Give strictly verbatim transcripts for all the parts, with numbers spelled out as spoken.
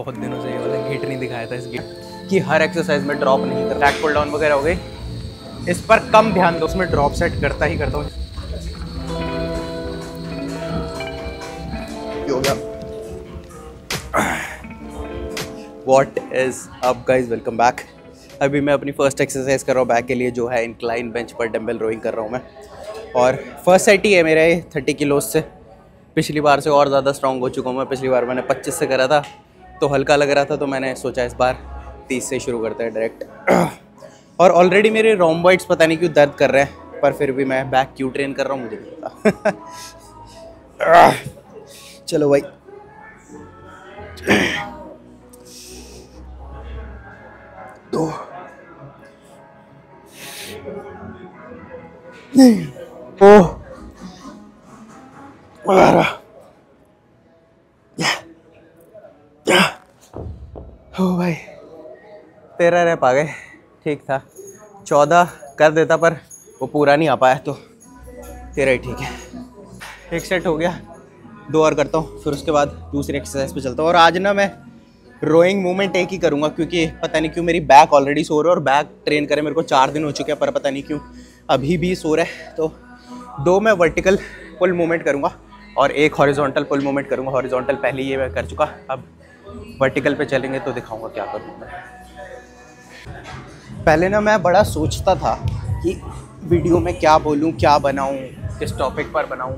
बहुत दिनों से ये वाला गेट नहीं दिखाया था, इस गेट कि हर एक्सरसाइज में ड्रॉप नहीं करता। बैक पुल डाउन वगैरह हो गई, इस पर कम ध्यान दो, उसमें ड्रॉप सेट करता ही करता हूँ। What is up guys, welcome back. अभी मैं अपनी फर्स्ट एक्सरसाइज कर रहा हूँ बैक के लिए, जो है इंक्लाइन बेंच पर डम्बल रोइंग कर रहा हूँ मैं, और फर्स्ट सेट ही है मेरा ये थर्टी किलोज से। पिछली बार से और ज़्यादा स्ट्रॉन्ग हो चुका हूँ मैं। पिछली बार मैंने पच्चीस से करा था तो हल्का लग रहा था, तो मैंने सोचा इस बार तीस से शुरू करते हैं डायरेक्ट। और ऑलरेडी मेरे रोम्बॉइड्स पता नहीं क्यों दर्द कर रहे हैं, पर फिर भी मैं बैक क्यों ट्रेन कर रहा हूँ मुझे नहीं पता। चलो भाई, दो ओ हो भाई, तेरह रैप आ गए, ठीक था। चौदह कर देता पर वो पूरा नहीं आ पाया, तो तेरह ही ठीक है। एक सेट हो गया, दो और करता हूँ, फिर उसके बाद दूसरी एक्सरसाइज पे चलता हूँ। और आज ना मैं रोइंग मूवमेंट एक ही करूँगा, क्योंकि पता नहीं क्यों मेरी बैक ऑलरेडी सो रही है, और बैक ट्रेन करे मेरे को चार दिन हो चुके हैं, पर पता नहीं क्यों अभी भी सो रहा है। तो दो मैं वर्टिकल पुल मूवमेंट करूँगा और एक हॉरिजॉन्टल पुल मूवमेंट करूँगा। हॉरिजॉन्टल पहले ये मैं कर चुका, अब वर्टिकल पे चलेंगे तो दिखाऊंगा क्या करूँगा। पहले ना मैं बड़ा सोचता था कि वीडियो में क्या बोलूँ, क्या बनाऊँ, किस टॉपिक पर बनाऊँ,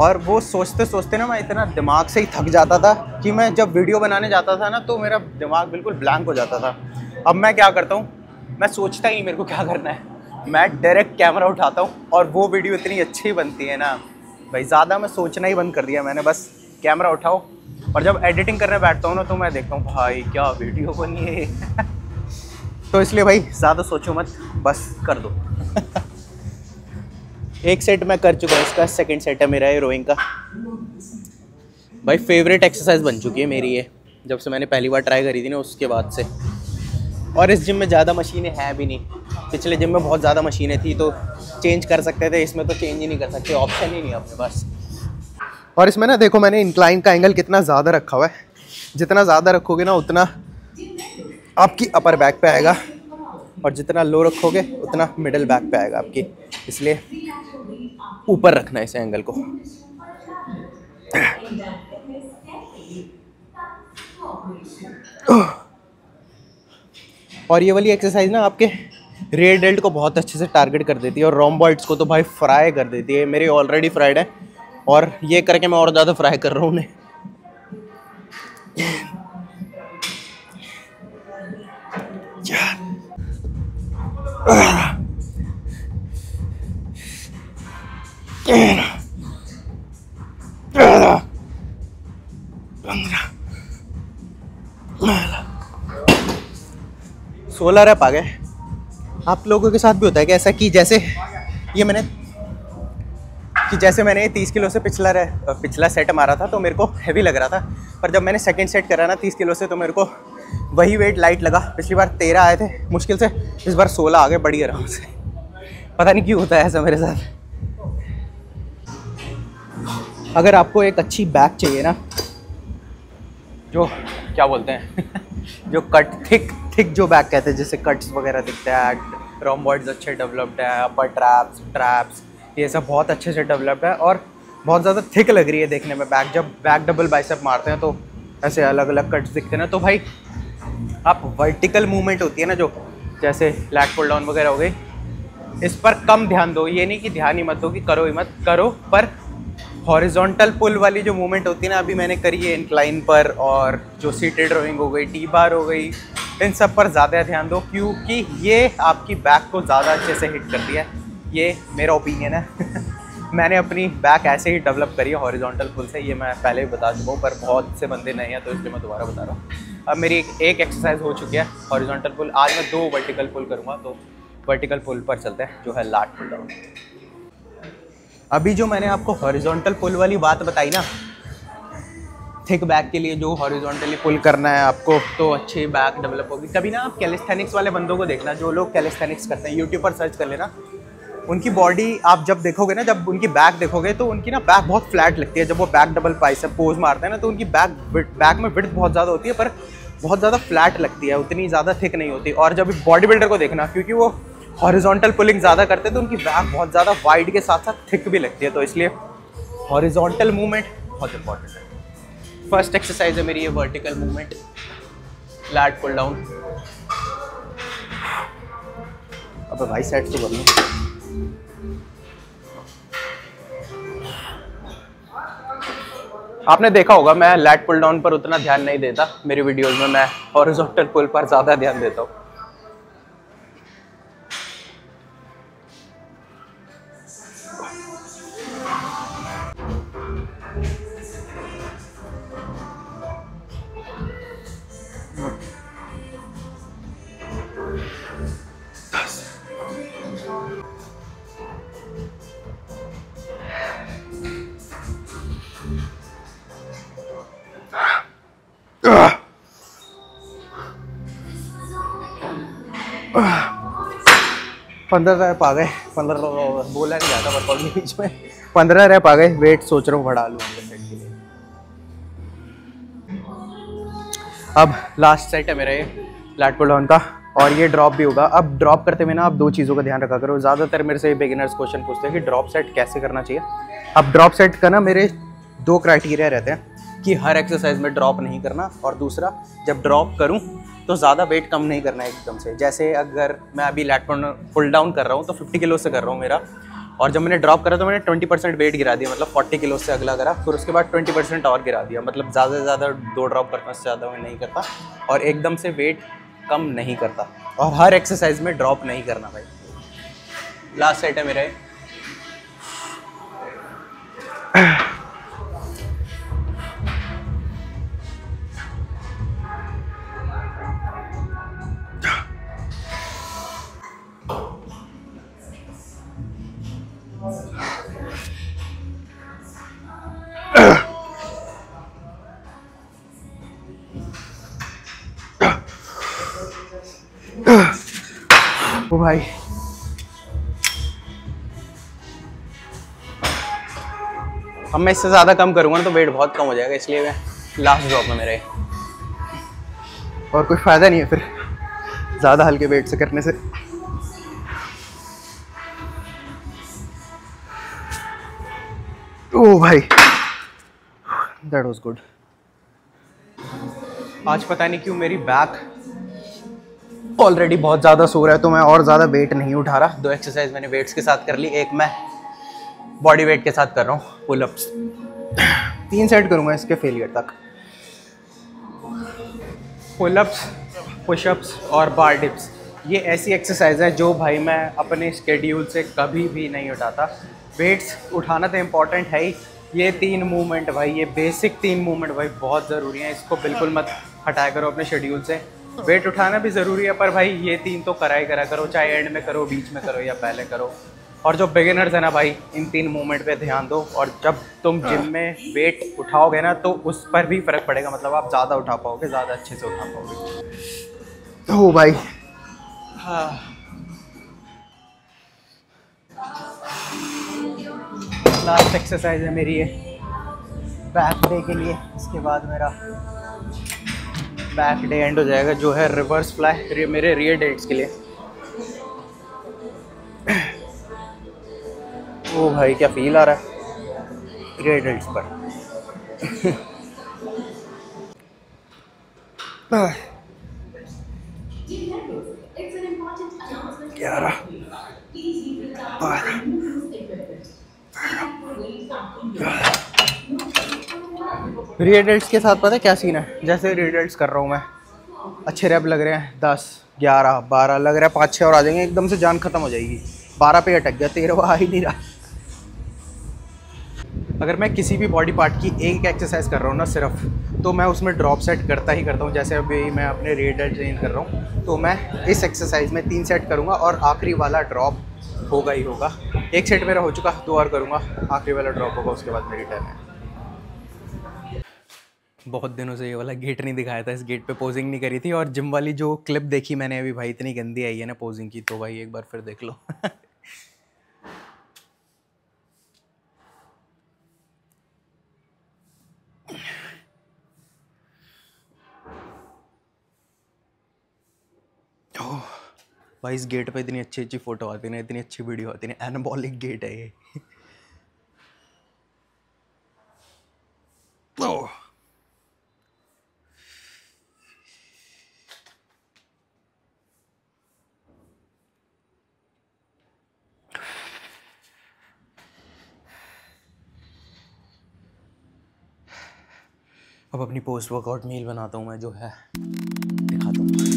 और वो सोचते सोचते ना मैं इतना दिमाग से ही थक जाता था कि मैं जब वीडियो बनाने जाता था ना तो मेरा दिमाग बिल्कुल ब्लैंक हो जाता था। अब मैं क्या करता हूँ, मैं सोचता ही मेरे को क्या करना है, मैं डायरेक्ट कैमरा उठाता हूँ और वो वीडियो इतनी अच्छी बनती है ना भाई, ज़्यादा मैं सोचना ही बंद कर दिया मैंने। बस कैमरा उठाओ, और जब एडिटिंग करने बैठता हूँ ना तो मैं देखता हूँ भाई क्या वीडियो बनी है। तो इसलिए भाई ज़्यादा सोचो मत, बस कर दो। एक सेट मैं कर चुका हूँ, इसका सेकंड सेट है मेरा ये रोइंग का। भाई फेवरेट एक्सरसाइज बन चुकी है मेरी ये, जब से मैंने पहली बार ट्राई करी थी ना उसके बाद से। और इस जिम में ज़्यादा मशीनें हैं भी नहीं, पिछले जिम में बहुत ज़्यादा मशीनें थी तो चेंज कर सकते थे, इसमें तो चेंज ही नहीं कर सकते, ऑप्शन ही नहीं अपने पास। और इसमें ना देखो मैंने इंक्लाइन का एंगल कितना ज़्यादा रखा हुआ है, जितना ज़्यादा रखोगे ना उतना आपकी अपर बैक पे आएगा, और जितना लो रखोगे उतना मिडिल बैक पे आएगा आपकी, इसलिए ऊपर रखना है इस एंगल को। और ये वाली एक्सरसाइज ना आपके रियर डेल्ट को बहुत अच्छे से टारगेट कर देती है, और रोम्बॉइड्स को तो भाई फ्राई कर देती है। मेरे ऑलरेडी फ्राइड है और ये करके मैं और ज़्यादा फ्राई कर रहा हूँ उन्हें। सोलह रैप आ गए। आप लोगों के साथ भी होता है कि ऐसा कि जैसे ये मैंने कि जैसे मैंने तीस किलो से पिछला पिछला सेट मारा था तो मेरे को हैवी लग रहा था, पर जब मैंने सेकंड सेट करा ना तीस किलो से तो मेरे को वही वेट लाइट लगा। पिछली बार तेरह आए थे मुश्किल से, इस बार सोलह आ गए बड़ी आराम से, पता नहीं क्यों होता है ऐसा मेरे साथ। अगर आपको एक अच्छी बैक चाहिए ना, जो क्या बोलते हैं जो कट थिक थिक जो बैक कहते हैं, जैसे कट्स वगैरह दिखते हैं, रोम्बॉइड्स अच्छे डेवलप्ड हैं, अपर ट्रैप्स ट्रैप्स ये सब बहुत अच्छे से डेवलप्ड है, और बहुत ज़्यादा थिक लग रही है देखने में बैक। जब बैक डबल बाइसेप मारते हैं तो ऐसे अलग अलग कट्स दिखते हैं ना, तो भाई आप वर्टिकल मूवमेंट होती है ना जो जैसे लैग पुल डाउन वगैरह हो गई, इस पर कम ध्यान दो। ये नहीं कि ध्यान ही मत दो कि करो ही मत करो, पर हॉरिजॉन्टल पुल वाली जो मूवमेंट होती है ना, अभी मैंने करी है इंक्लाइन पर, और जो सीटेड रोइंग हो गई, टी बार हो गई, इन सब पर ज़्यादा ध्यान दो, क्योंकि ये आपकी बैक को ज़्यादा अच्छे से हिट करती है। ये मेरा ओपिनियन है। मैंने अपनी बैक ऐसे ही डेवलप करी है हॉरिजॉन्टल पुल से, ये मैं पहले भी बता चुका हूँ, पर बहुत से बंदे नहीं हैं तो इसलिए मैं दोबारा बता रहा हूँ। अब मेरी एक, एक एक्सरसाइज हो चुकी है हॉरिजॉन्टल पुल, आज मैं दो वर्टिकल पुल करूँगा, तो वर्टिकल पुल पर चलते हैं जो है लैट पुल डाउन। अभी जो मैंने आपको हॉरिजॉन्टल पुल वाली बात बताई ना, थिक बैक के लिए जो हॉरिजॉन्टली पुल करना है आपको तो अच्छी बैक डेवलप होगी। कभी ना आप कैलिस्थेनिक्स वाले बंदों को देखना, जो लोग कैलिस्थेनिक्स करते हैं, यूट्यूब पर सर्च कर लेना, उनकी बॉडी आप जब देखोगे ना, जब उनकी बैक देखोगे तो उनकी ना बैक बहुत फ्लैट लगती है। जब वो बैक डबल बाइसेप पोज मारते हैं ना तो उनकी बैक बैक में विड्थ बहुत ज़्यादा होती है पर बहुत ज़्यादा फ्लैट लगती है, उतनी ज़्यादा थिक नहीं होती। और जब बॉडी बिल्डर को देखना, क्योंकि वो हॉरिजॉन्टल पुलिंग ज़्यादा करते हैं तो उनकी बैक बहुत ज़्यादा वाइड के साथ साथ थिक भी लगती है। तो इसलिए हॉरिजॉन्टल मूवमेंट बहुत इंपॉर्टेंट है। फर्स्ट एक्सरसाइज है मेरी ये vertical movement, lat pull down. अब भाई साइड से बोल लो। आपने देखा होगा मैं लैट पुल डाउन पर उतना ध्यान नहीं देता, मेरी वीडियोस में मैं हॉरिजॉन्टल पुल पर ज़्यादा ध्यान देता हूँ। पंद्रह रैप आ गए, पंद्रह बोला नहीं जाता पर कॉल बीच में पंद्रह रैप आ गए। वेट सोच रहा हूँ बढ़ा लूँ सेट के लिए। अब लास्ट सेट है मेरा ये लैट पुल डाउन का, और ये ड्रॉप भी होगा। अब ड्रॉप करते हुए ना आप दो चीज़ों का ध्यान रखा करो। ज़्यादातर मेरे से बिगिनर्स क्वेश्चन पूछते हैं कि ड्रॉप सेट कैसे करना चाहिए। अब ड्रॉप सेट का ना मेरे दो क्राइटेरिया रहते हैं कि हर एक्सरसाइज में ड्रॉप नहीं करना, और दूसरा जब ड्रॉप करूँ तो ज़्यादा वेट कम नहीं करना है एकदम से। जैसे अगर मैं अभी लैट पुल डाउन कर रहा हूँ तो पचास किलो से कर रहा हूँ मेरा, और जब मैंने ड्रॉप करा तो मैंने बीस परसेंट वेट गिरा दिया, मतलब चालीस किलो से अगला करा, फिर उसके बाद बीस परसेंट और गिरा दिया। मतलब ज़्यादा से ज़्यादा दो ड्रॉप करता, उससे ज़्यादा मैं नहीं करता, और एकदम से वेट कम नहीं करता, और हर एक्सरसाइज में ड्रॉप नहीं करना। भाई लास्ट सेट है मेरा ये। ओ भाई अब मैं इससे ज़्यादा कम करूँगा ना तो वेट बहुत कम हो जाएगा, इसलिए मैं लास्ट ड्रॉप में मेरे, और कोई फ़ायदा नहीं है फिर ज़्यादा हल्के वेट से करने से। ओ भाई दैट वाज गुड। आज पता नहीं क्यों मेरी बैक ऑलरेडी बहुत ज़्यादा सो रहा है तो मैं और ज़्यादा वेट नहीं उठा रहा। दो एक्सरसाइज मैंने वेट्स के साथ कर ली, एक मैं बॉडी वेट के साथ कर रहा हूँ पुल अप्स। तीन सेट करूँगा इसके फेलियर तक, पुल अप्स, पुशअप्स और बार डिप्स। ये ऐसी एक्सरसाइज है जो भाई मैं अपने स्केड्यूल से कभी भी नहीं उठाता। वेट्स उठाना तो इम्पॉर्टेंट है ही, ये तीन मूवमेंट भाई, ये बेसिक तीन मूवमेंट भाई बहुत ज़रूरी है। इसको बिल्कुल मत हटाया करो अपने शेड्यूल से। वेट उठाना भी ज़रूरी है पर भाई ये तीन तो करा ही करा करो, चाहे एंड में करो, बीच में करो या पहले करो। और जो बिगिनर्स है ना भाई, इन तीन मूवमेंट पे ध्यान दो, और जब तुम जिम में वेट उठाओगे ना तो उस पर भी फ़र्क पड़ेगा, मतलब आप ज़्यादा उठा पाओगे, ज़्यादा अच्छे से उठा पाओगे। हो भाई हाँ, लास्ट एक्सरसाइज है मेरी ये बैक डे के लिए। इसके बाद मेरा बैक डे एंड हो जाएगा, जो है रिवर्स फ्लाई मेरे रियर डेट्स के लिए। ओ भाई क्या फील आ रहा है रियर डेट्स पर। क्या रिडल्ट्स के साथ पता है क्या सीन है, जैसे रिडल्ट्स कर रहा हूँ मैं, अच्छे रैप लग रहे हैं दस ग्यारह बारह लग रहा है, पाँच छः और आ जाएंगे, एकदम से जान खत्म हो जाएगी। बारह पे अटक गया, तेरह आ ही नहीं रहा। अगर मैं किसी भी बॉडी पार्ट की एक एक्सरसाइज कर रहा हूँ ना सिर्फ, तो मैं उसमें ड्रॉप सेट करता ही करता हूँ। जैसे अभी मैं अपने रिडल्ट ट्रेन कर रहा हूँ तो मैं इस एक्सरसाइज में तीन सेट करूँगा और आखिरी वाला ड्रॉप होगा ही होगा। एक सेट मेरा हो चुका, दो और करूँगा, आखिरी वाला ड्रॉप होगा, उसके बाद मेरी टाइम है। बहुत दिनों से ये वाला गेट नहीं दिखाया था, इस गेट पे पोजिंग नहीं करी थी, और जिम वाली जो क्लिप देखी मैंने अभी भाई इतनी गंदी आई है ना पोजिंग की, तो भाई एक बार फिर देख लो। भाई इस गेट पे इतनी अच्छी अच्छी फोटो आती है ना, इतनी अच्छी वीडियो आती है ना। एनाबॉलिक गेट है ये। अब अपनी पोस्ट वर्कआउट मील बनाता हूँ मैं, जो है दिखाता हूँ।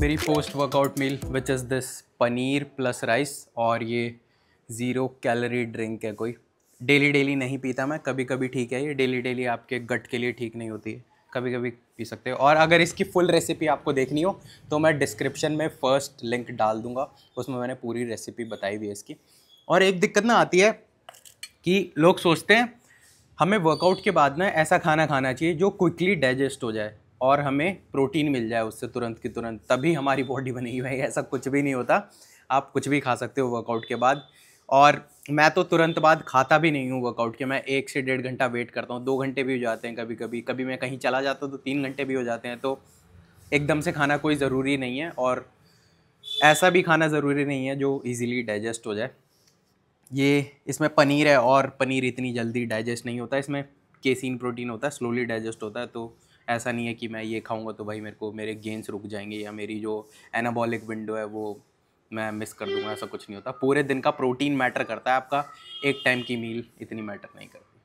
मेरी post workout meal which is this paneer plus rice, और ये ज़ीरो कैलोरी ड्रिंक है। कोई डेली डेली नहीं पीता मैं, कभी कभी ठीक है। ये डेली डेली आपके गट के लिए ठीक नहीं होती है, कभी कभी पी सकते हो। और अगर इसकी फुल रेसिपी आपको देखनी हो तो मैं डिस्क्रिप्शन में फ़र्स्ट लिंक डाल दूंगा, उसमें मैंने पूरी रेसिपी बताई हुई है इसकी। और एक दिक्कत ना आती है कि लोग सोचते हैं हमें वर्कआउट के बाद ना ऐसा खाना खाना चाहिए जो क्विकली डाइजेस्ट हो जाए और हमें प्रोटीन मिल जाए उससे तुरंत की तुरंत, तभी हमारी बॉडी बनेगी। भाई ऐसा कुछ भी नहीं होता, आप कुछ भी खा सकते हो वर्कआउट के बाद। और मैं तो तुरंत बाद खाता भी नहीं हूँ वर्कआउट के, मैं एक से डेढ़ घंटा वेट करता हूँ, दो घंटे भी हो जाते हैं कभी कभी। कभी मैं कहीं चला जाता हूँ तो तीन घंटे भी हो जाते हैं। तो एकदम से खाना कोई ज़रूरी नहीं है, और ऐसा भी खाना ज़रूरी नहीं है जो इजीली डाइजेस्ट हो जाए। ये इसमें पनीर है, और पनीर इतनी जल्दी डाइजेस्ट नहीं होता। इसमें केसीन प्रोटीन होता है, स्लोली डाइजेस्ट होता है। तो ऐसा नहीं है कि मैं ये खाऊँगा तो भाई मेरे को मेरे गेंस रुक जाएंगे या मेरी जो एनाबॉलिक विंडो है वो मैं मिस कर दूंगा, ऐसा कुछ नहीं होता। पूरे दिन का प्रोटीन मैटर करता है आपका, एक टाइम की मील इतनी मैटर नहीं करती।